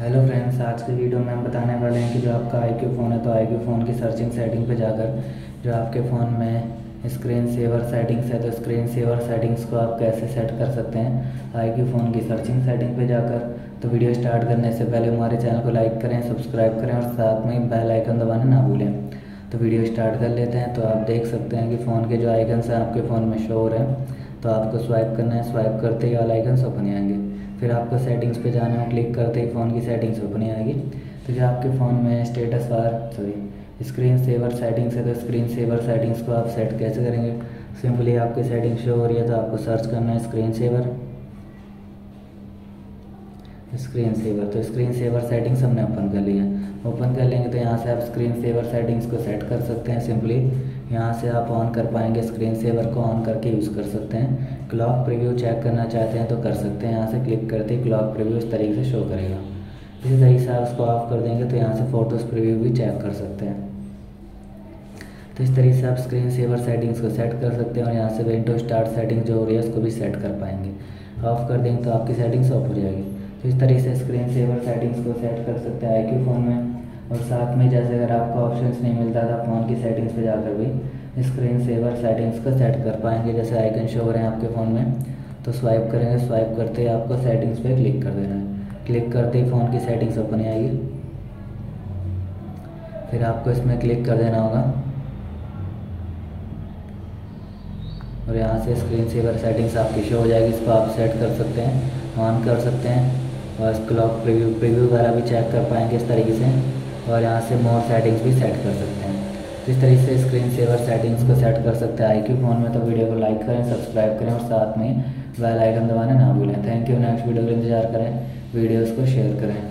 Hello friends, आज के video में हम बताने वाले हैं कि जो आपका IQ फ़ोन है तो IQ फ़ोन की सर्चिंग सेटिंग पर जाकर जो आपके फ़ोन में स्क्रीन सेवर सेटिंग्स है तो स्क्रीन सेवर सेटिंग्स को आप कैसे सेट कर सकते हैं IQ फ़ोन की सर्चिंग सेटिंग पर जाकर। तो वीडियो स्टार्ट करने से पहले हमारे चैनल को लाइक करें, सब्सक्राइब करें और साथ में बेल आइकन दबाना ना भूलें। तो वीडियो स्टार्ट कर लेते हैं। तो आप देख सकते हैं कि फ़ोन के जो आइकन्स हैं आपके फ़ोन में शो हो रहे हैं, तो आपको स्वाइप करना है। स्वाइप करते ही ऑल आइकन्स ओपन आएंगे, फिर आपको सेटिंग्स पे जाना है। क्लिक करते ही फ़ोन की सेटिंग्स ओपन आएगी। तो जो आपके फ़ोन में status bar sorry screen saver settings है तो स्क्रीन सेवर सेटिंग्स को आप सेट कैसे करेंगे, सिंपली आपकी सेटिंग शो हो रही है तो आपको सर्च करना है स्क्रीन सेवर। तो स्क्रीन सेवर सेटिंग्स हमने ओपन कर लिया। ओपन कर लेंगे तो यहाँ से आप स्क्रीन सेवर सेटिंग्स को सेट कर सकते हैं। सिंपली यहाँ से आप ऑन कर पाएंगे, स्क्रीन सेवर को ऑन करके यूज़ कर सकते हैं। क्लॉक प्रीव्यू चेक करना चाहते हैं तो कर सकते हैं। यहाँ से क्लिक करते ही क्लॉक प्रीव्यू इस तरीके से शो करेगा। इसी तरीके से आप इसको ऑफ कर देंगे तो यहाँ से फोटोज़ प्रीव्यू भी चेक कर सकते हैं। तो इस तरीके से आप स्क्रीन सेवर सेटिंग्स को सेट कर सकते हैं और यहाँ से विंडो स्टार्ट सेटिंग जो हो रही है उसको भी सेट कर पाएंगे। ऑफ़ कर देंगे तो आपकी सेटिंग्स ऑफ हो जाएगी। तो इस तरीके से स्क्रीन सेवर सेटिंग्स को सेट कर सकते हैं IQ फ़ोन में। और साथ में जैसे अगर आपको ऑप्शंस नहीं मिलता था फ़ोन की सेटिंग्स पे जाकर भी स्क्रीन सेवर सेटिंग्स को सेट कर पाएंगे। जैसे आइकन शो हो रहे हैं आपके फ़ोन में तो स्वाइप करेंगे, स्वाइप करते ही आपको सेटिंग्स पे क्लिक कर देना है। क्लिक करते ही फ़ोन की सेटिंग्स ओपन आएगी, फिर आपको इसमें क्लिक कर देना होगा और यहाँ से स्क्रीन सेवर सेटिंग्स आपकी शो हो जाएगी। इसको आप सेट कर सकते हैं, ऑन कर सकते हैं और क्लॉक प्रीव्यू वगैरह भी चेक कर पाएंगे इस तरीके से। और यहाँ से मोर सेटिंग्स भी सेट कर सकते हैं। तो इस तरीके से स्क्रीन सेवर सेटिंग्स को सेट कर सकते हैं IQ फ़ोन में। तो वीडियो को लाइक करें, सब्सक्राइब करें और साथ में बेल आइकन दबाना ना भूलें। Thank you. नेक्स्ट वीडियो का इंतजार करें, वीडियोज़ को शेयर करें।